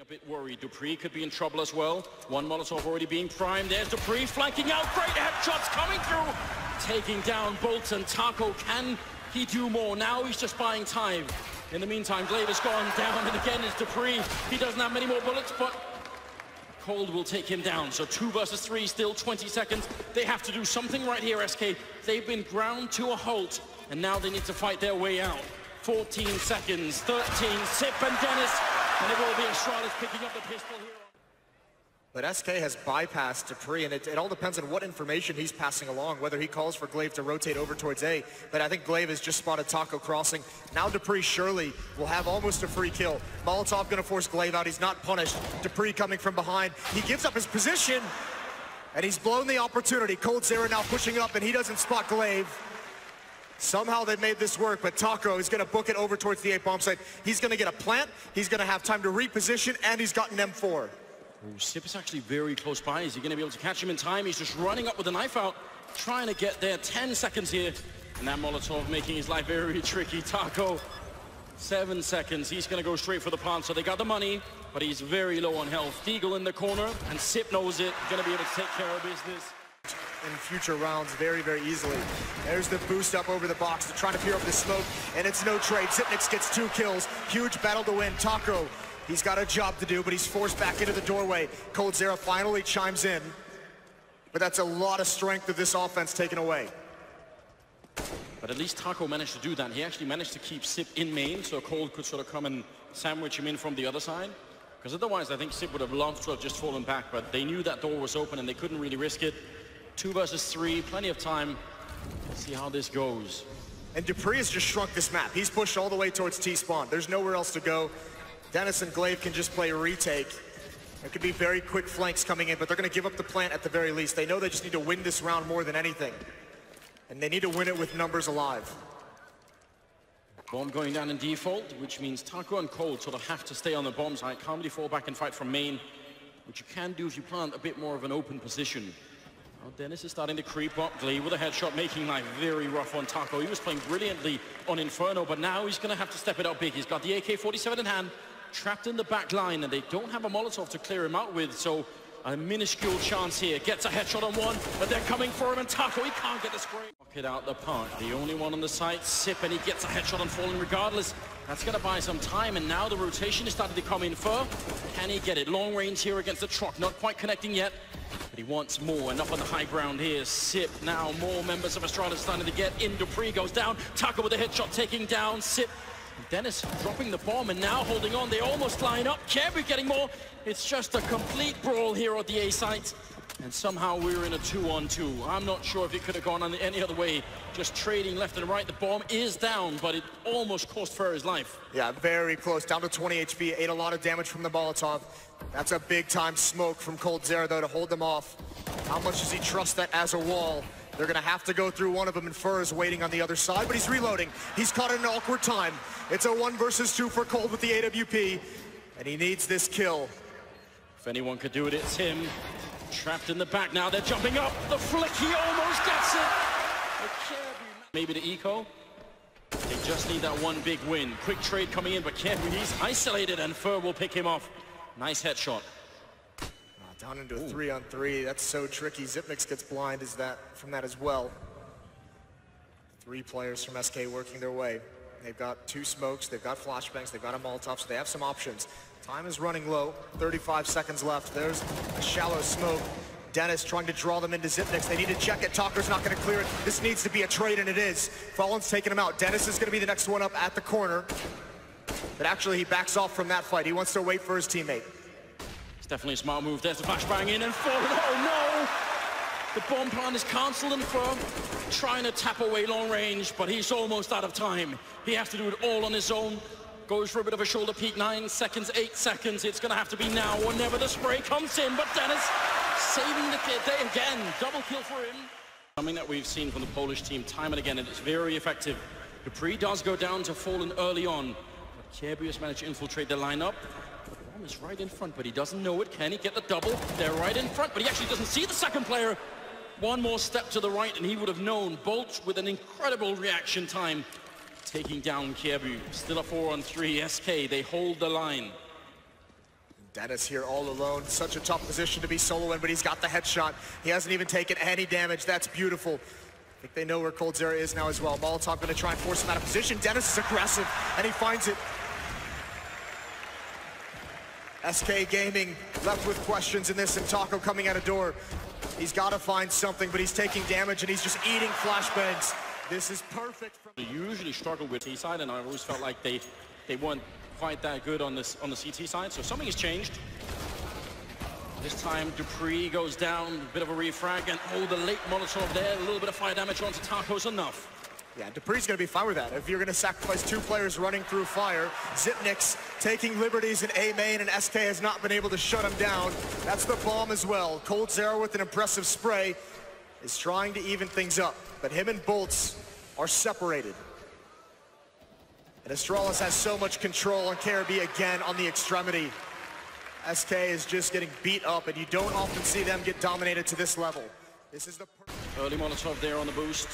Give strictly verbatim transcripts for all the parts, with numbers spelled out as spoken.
A bit worried, Dupreeh could be in trouble as well. One Molotov already being primed. There's Dupreeh flanking out, great headshots coming through. Taking down Boltz and Taco. Can he do more? Now he's just buying time. In the meantime, Glaive has gone down, and again it's Dupreeh. He doesn't have many more bullets, but Cold will take him down. So two versus three, still twenty seconds. They have to do something right here, S K. They've been ground to a halt, and now they need to fight their way out. fourteen seconds, thirteen, Xyp and Dennis. And it will be Astralis picking up the pistol here. But S K has bypassed Dupreeh, and it, it all depends on what information he's passing along, whether he calls for Glaive to rotate over towards A. But I think Glaive has just spotted Taco crossing. Now Dupreeh surely will have almost a free kill. Molotov going to force Glaive out. He's not punished. Dupreeh coming from behind. He gives up his position, and he's blown the opportunity. Coldzera now pushing up, and he doesn't spot Glaive. Somehow they've made this work, but Taco is going to book it over towards the A bomb site. He's going to get a plant, he's going to have time to reposition, and he's got an M four. Oh, Xyp is actually very close by. Is he going to be able to catch him in time? He's just running up with a knife out, trying to get there. ten seconds here, and that Molotov making his life very tricky. Taco, seven seconds. He's going to go straight for the plant, so they got the money, but he's very low on health. Deagle in the corner, and Xyp knows it. Going to be able to take care of business in future rounds very, very easily. There's the boost up over the box. They're trying to peer over the smoke, and it's no trade. Xyp nine x gets two kills. Huge battle to win. Taco, he's got a job to do, but he's forced back into the doorway. Coldzera finally chimes in, but that's a lot of strength of this offense taken away. But at least Taco managed to do that. He actually managed to keep Xyp in main, so Cold could sort of come and sandwich him in from the other side. Because otherwise, I think Xyp would have loved to have just fallen back, but they knew that door was open, and they couldn't really risk it. Two versus three, plenty of time. Let's see how this goes. And Dupreeh has just shrunk this map. He's pushed all the way towards T-spawn. There's nowhere else to go. Dennis and Glaive can just play retake. There could be very quick flanks coming in, but they're going to give up the plant at the very least. They know they just need to win this round more than anything. And they need to win it with numbers alive. Bomb going down in default, which means Taco and Cold sort of have to stay on the bomb site, calmly fall back and fight from main, which you can do if you plant a bit more of an open position. Now Dennis is starting to creep up. Glaive with a headshot, making life very rough on Taco. He was playing brilliantly on Inferno, but now he's going to have to step it up big. He's got the A K forty-seven in hand, trapped in the back line, and they don't have a Molotov to clear him out with, so a minuscule chance here. Gets a headshot on one, but they're coming for him, and Taco, he can't get the spray. Knock it out the park. The only one on the site, Xyp, and he gets a headshot on Fallen regardless. That's going to buy some time, and now the rotation is starting to come in for. Can he get it? Long range here against the truck, not quite connecting yet. But he wants more, and up on the high ground here, Xyp now, more members of Astralis starting to get in. Dupreeh goes down, Taco with a headshot taking down Xyp. Dennis dropping the bomb and now holding on, they almost line up. Kjaerbye getting more, it's just a complete brawl here at the A site. And somehow we're in a two on two. I'm not sure if it could have gone on any other way. Just trading left and right. The bomb is down, but it almost cost F E R his life. Yeah, very close. Down to twenty H P. Ate a lot of damage from the Molotov. That's a big-time smoke from Coldzera, though, to hold them off. How much does he trust that as a wall? They're going to have to go through one of them, and F E R is waiting on the other side, but he's reloading. He's caught at an awkward time. It's a one versus two for Cold with the A W P, and he needs this kill. If anyone could do it, it's him. Trapped in the back now, they're jumping up. The flick, he almost gets it. Maybe the eco. They just need that one big win. Quick trade coming in, but Kjaerbye, he's isolated, and F E R will pick him off. Nice headshot. Oh, down into a Ooh. three on three. That's so tricky. Xyp nine x gets blind is that, from that as well. Three players from S K working their way. They've got two smokes, they've got flashbangs, they've got a Molotov, so they have some options. Time is running low, thirty-five seconds left. There's a shallow smoke. Dennis trying to draw them into Xyp nine x. They need to check it. Taker's not going to clear it. This needs to be a trade, and it is. Fallen's taking him out. Dennis is going to be the next one up at the corner. But actually, he backs off from that fight. He wants to wait for his teammate. It's definitely a smart move. There's the flashbang in, and Fallen. Oh, no! The bomb plan is cancelled, and F E R trying to tap away long range, but he's almost out of time. He has to do it all on his own. Goes for a bit of a shoulder peek, nine seconds, eight seconds. It's going to have to be now or never. The spray comes in, but Dennis saving the day again. Double kill for him. Something that we've seen from the Polish team time and again, and it's very effective. Dupreeh does go down to Fallen early on. But Kjaerbye has managed to infiltrate the lineup. The bomb is right in front, but he doesn't know it. Can he get the double? They're right in front, but he actually doesn't see the second player. One more step to the right, and he would have known. Boltz with an incredible reaction time. Taking down Kjaerbye. Still a four on three. S K, they hold the line. Dennis here all alone, such a tough position to be solo in, but he's got the headshot. He hasn't even taken any damage. That's beautiful. I think they know where Coldzera is now as well. Molotov gonna try and force him out of position. Dennis is aggressive, and he finds it. S K Gaming left with questions in this, and Taco coming out a door. He's gotta find something, but he's taking damage, and he's just eating flashbangs. This is perfect. From they usually struggle with T side, and I've always felt like they, they weren't quite that good on, this, on the C T side, so something has changed. This time, Dupreeh goes down, a bit of a refrag, and oh, the late Molotov there, a little bit of fire damage onto Taco's enough. Yeah, Dupree's going to be fine with that. If you're going to sacrifice two players running through fire, Xyp nine x taking liberties in A main, and S K has not been able to shut him down. That's the bomb as well. Coldzera with an impressive spray is trying to even things up, but him and Boltz are separated. And Astralis has so much control on Kjaerbye again on the extremity. S K is just getting beat up, and you don't often see them get dominated to this level. This is the early Molotov there on the boost.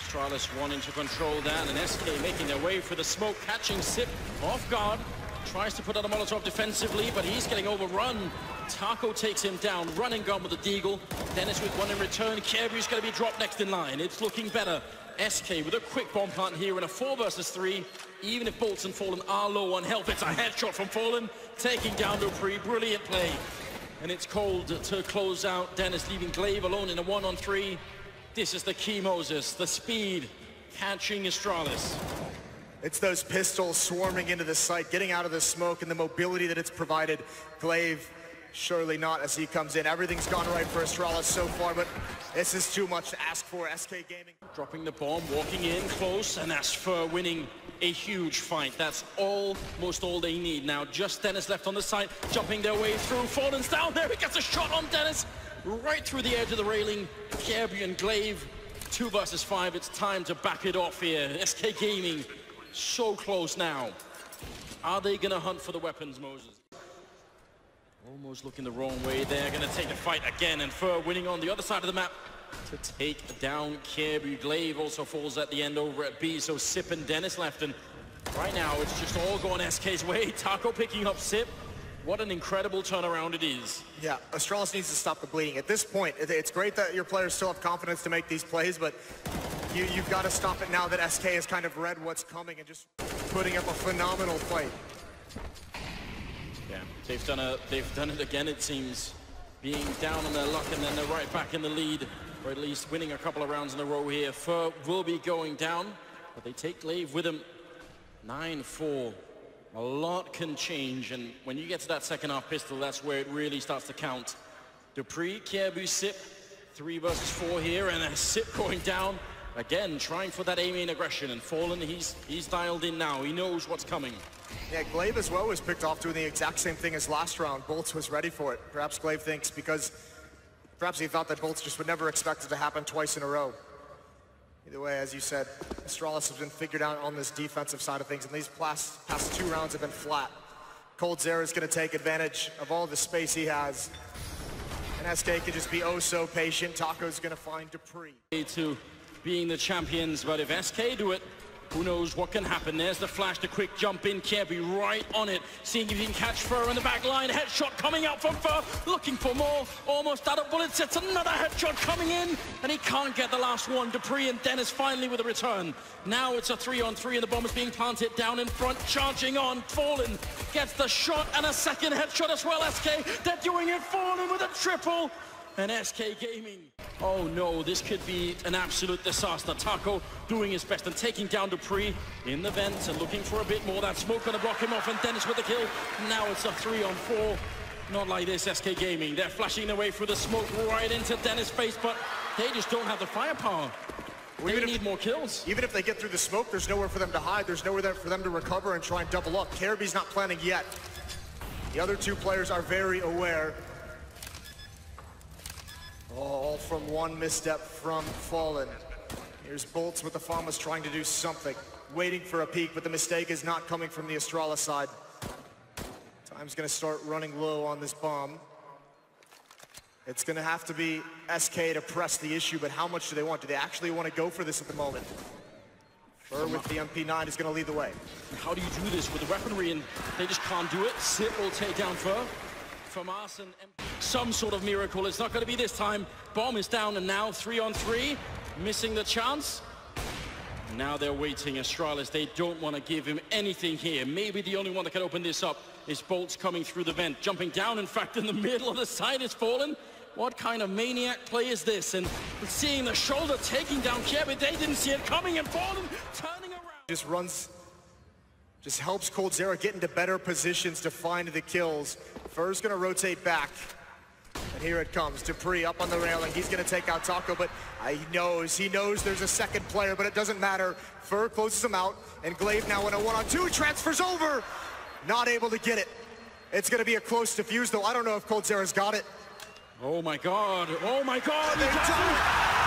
Astralis wanting to control that, and S K making their way for the smoke, catching Xyp off guard. Tries to put out a Molotov defensively, but he's getting overrun. Taco takes him down, running gun with a deagle. Dennis with one in return. Kjaerbye's going to be dropped next in line. It's looking better. S K with a quick bomb plant here in a four versus three. Even if Boltz and Fallen are low on health, it's a headshot from Fallen, taking down Dupreeh. Brilliant play. And it's cold to close out Dennis, leaving Glaive alone in a one on three. This is the key, Moses. The speed, catching Astralis. It's those pistols swarming into the site, getting out of the smoke, and the mobility that it's provided. Glaive, surely not as he comes in. Everything's gone right for Astralis so far, but this is too much to ask for. S K Gaming dropping the bomb, walking in close, and that's F E R winning a huge fight. That's almost all they need now. Just Dennis left on the side, jumping their way through. Fallen's down there. He gets a shot on Dennis, right through the edge of the railing. Kjaerbye and Glaive, two versus five. It's time to back it off here. S K Gaming so close now. Are they going to hunt for the weapons, Moses? Almost looking the wrong way there, going to take the fight again, and F E R winning on the other side of the map to take down Kjaerbye. Glaive also falls at the end over at B, so Xyp and Dennis left, and right now it's just all going S K's way. Taco picking up Xyp. What an incredible turnaround it is. Yeah, Astralis needs to stop the bleeding. At this point, it's great that your players still have confidence to make these plays, but you, you've got to stop it now that S K has kind of read what's coming and just putting up a phenomenal fight. Yeah, they've done, a, they've done it again, it seems. Being down on their luck, and then they're right back in the lead, or at least winning a couple of rounds in a row here. F E R will be going down, but they take Glaive with them. nine four. A lot can change, and when you get to that second half pistol, that's where it really starts to count. Dupreeh, Kjaerbye, Xyp, three versus four here, and Xyp going down. Again, trying for that aiming aggression, and Fallen, he's, he's dialed in now. He knows what's coming. Yeah, Glaive as well was picked off doing the exact same thing as last round. Boltz was ready for it. Perhaps Glaive thinks because, perhaps he thought that Boltz just would never expect it to happen twice in a row. Either way, as you said, Astralis has been figured out on this defensive side of things, and these past, past two rounds have been flat. Coldzera is going to take advantage of all the space he has. And S K can just be oh so patient. Taco's going to find Dupreeh. Being the champions, but if S K do it, who knows what can happen. There's the flash, the quick jump in. Kjaerbye right on it, seeing if he can catch F E R in the back line. Headshot coming out from F E R, looking for more, almost out of bullets. It's another headshot coming in, and he can't get the last one. Dupreeh and Dennis finally with a return. Now it's a three on three, and the bomb is being planted down in front, charging on. Fallen gets the shot, and a second headshot as well. S K, they're doing it. Fallen with a triple, and S K Gaming. Oh no, this could be an absolute disaster. Taco doing his best and taking down Dupreeh in the vent and looking for a bit more. That smoke gonna block him off, and Dennis with the kill. Now it's a three on four. Not like this, S K Gaming. They're flashing their way through the smoke right into Dennis' face, but they just don't have the firepower. We well, need more kills. Even if they get through the smoke, there's nowhere for them to hide. There's nowhere there for them to recover and try and double up. Kjaerbye's not planning yet. The other two players are very aware. All from one misstep from Fallen. Here's Boltz with the Farmers trying to do something. Waiting for a peek, but the mistake is not coming from the Astralis side. Time's gonna start running low on this bomb. It's gonna have to be S K to press the issue, but how much do they want? Do they actually want to go for this at the moment? F E R with the M P nine is gonna lead the way. How do you do this with the weaponry, and they just can't do it? Xyp will take down F E R. from us and, and some sort of miracle. It's not going to be this time. Bomb is down, and now three on three, missing the chance. Now they're waiting. Astralis, they don't want to give him anything here. Maybe the only one that can open this up is Boltz coming through the vent, jumping down, in fact, in the middle of the side is Fallen. What kind of maniac play is this? And seeing the shoulder taking down Kjaerbye, they didn't see it coming, and Fallen turning around. Just runs, just helps Coldzera get into better positions to find the kills. F E R's gonna rotate back. And here it comes, Dupreeh up on the railing. He's gonna take out Taco, but he knows, he knows there's a second player, but it doesn't matter. F E R closes him out, and Glaive now in a one-on-two, transfers over! Not able to get it. It's gonna be a close defuse, though. I don't know if Coldzera's got it. Oh my god, oh my god, they don't!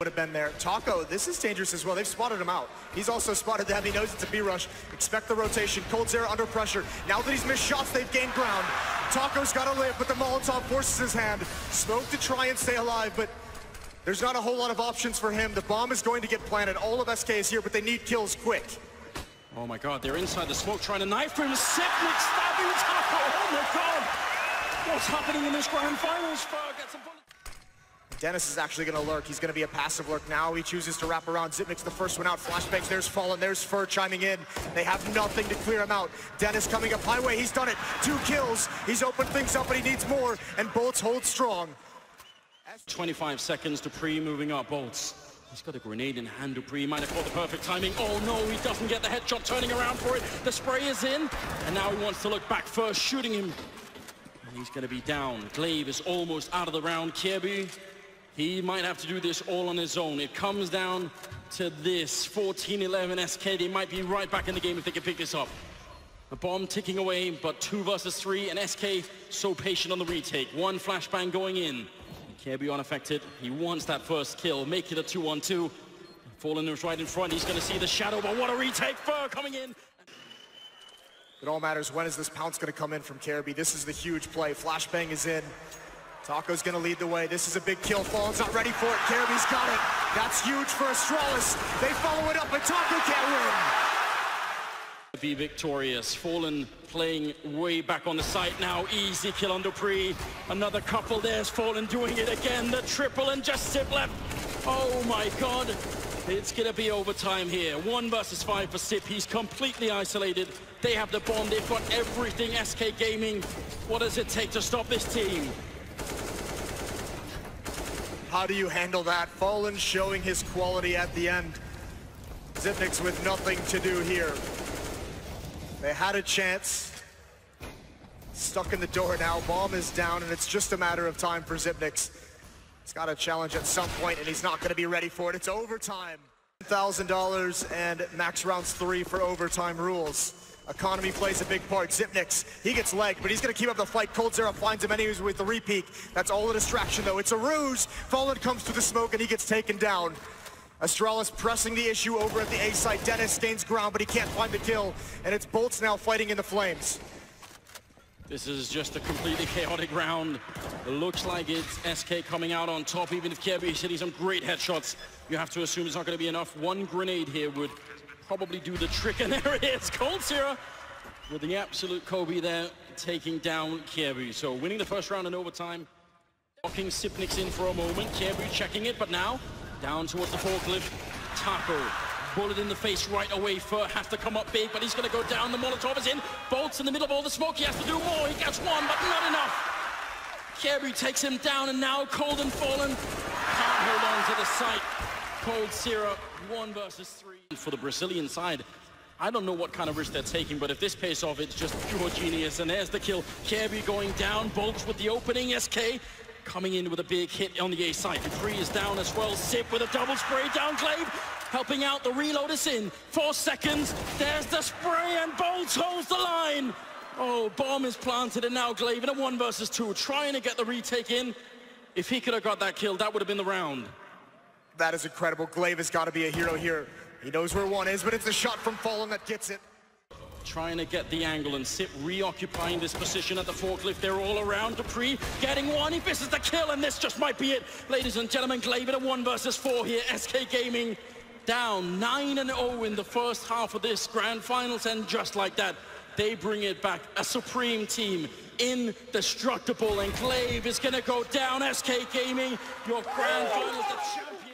Would have been there. Taco, this is dangerous as well. They've spotted him out. He's also spotted them. He knows it's a B-rush. Expect the rotation. Coldzera under pressure. Now that he's missed shots, they've gained ground. Taco's got to live, but the Molotov forces his hand. Smoke to try and stay alive, but there's not a whole lot of options for him. The bomb is going to get planted. All of S K is here, but they need kills quick. Oh my god, they're inside the smoke trying to knife him. Xyp nine x stabbing Taco. Oh my god! What's happening in this grand finals? F E R gets a bullet. Dennis is actually going to lurk. He's going to be a passive lurk now. He chooses to wrap around. Xyp nine x the first one out. Flashbangs. There's Fallen. There's F E R chiming in. They have nothing to clear him out. Dennis coming up highway. He's done it. Two kills. He's opened things up, but he needs more. And Boltz holds strong. twenty-five seconds. Dupreeh moving up. Boltz. He's got a grenade in hand. Dupreeh might have caught the perfect timing. Oh no, he doesn't get the headshot. Turning around for it. The spray is in. And now he wants to look back. F E R shooting him. And he's going to be down. Glaive is almost out of the round. Kjaerbye. He might have to do this all on his own. It comes down to this. fourteen eleven S K, they might be right back in the game if they can pick this up. A bomb ticking away, but two versus three, and S K so patient on the retake. One flashbang going in. Kjaerbye unaffected. He wants that first kill. Make it a two on two. Fallen is right in front. He's going to see the shadow, but what a retake. F E R coming in. It all matters. When is this pounce going to come in from Kjaerbye? This is the huge play. Flashbang is in. Taco's gonna lead the way. This is a big kill. Fallen's not ready for it. Kjaerbye's got it. That's huge for Astralis. They follow it up, but Taco can't win. Be victorious. Fallen playing way back on the site now. Easy kill on Dupreeh. Another couple. There's Fallen doing it again. The triple and just Xyp left. Oh my god. It's gonna be overtime here. One versus five for Xyp. He's completely isolated. They have the bomb. They've got everything. S K Gaming. What does it take to stop this team? How do you handle that? Fallen showing his quality at the end. Xyp nine x with nothing to do here. They had a chance. Stuck in the door now. Bomb is down, and it's just a matter of time for Xyp nine x. He's got a challenge at some point, and he's not going to be ready for it. It's overtime. one thousand dollars and max rounds three for overtime rules. Economy plays a big part. Xyp nine x, he gets legged, but he's going to keep up the fight. Coldzera finds him anyways with the re-peak. That's all a distraction, though. It's a ruse. Fallen comes through the smoke, and he gets taken down. Astralis pressing the issue over at the A site. Dennis gains ground, but he can't find the kill. And it's Boltz now fighting in the flames. This is just a completely chaotic round. It looks like it's S K coming out on top, even if Kjaerbye is hitting some great headshots. You have to assume it's not going to be enough. One grenade here would probably do the trick, and there it is. Coldzera with the absolute Kobe there, taking down Kjaerbye. So winning the first round in overtime, locking Xyp nine x in for a moment. Kjaerbye checking it, but now down towards the forklift. Taco, bullet in the face right away. F E R has to come up big, but he's going to go down. The Molotov is in. Boltz in the middle of all the smoke. He has to do more. He gets one, but not enough. Kjaerbye takes him down, and now Cold and Fallen can't hold on to the site. Coldzera, one versus three. For the Brazilian side, I don't know what kind of risk they're taking, but if this pays off, it's just pure genius. And there's the kill. Kjaerbye going down. Boltz with the opening. S K coming in with a big hit on the A side. Dupreeh is down as well. Xyp with a double spray down. Glaive helping out. The reload is in. Four seconds. There's the spray, and Boltz holds the line. Oh, bomb is planted, and now Glaive in a one versus two, trying to get the retake in. If he could have got that kill, that would have been the round. That is incredible. Glaive has got to be a hero here. He knows where one is, but it's a shot from Fallen that gets it. Trying to get the angle, and Xyp reoccupying this position at the forklift. They're all around. Dupreeh getting one. He misses the kill, and this just might be it. Ladies and gentlemen, Glaive in a one versus four here. S K Gaming down nine and oh in the first half of this grand finals, and just like that, They bring it back. A supreme team, indestructible, and Glaive is gonna go down. S K Gaming, your grand final is the champion.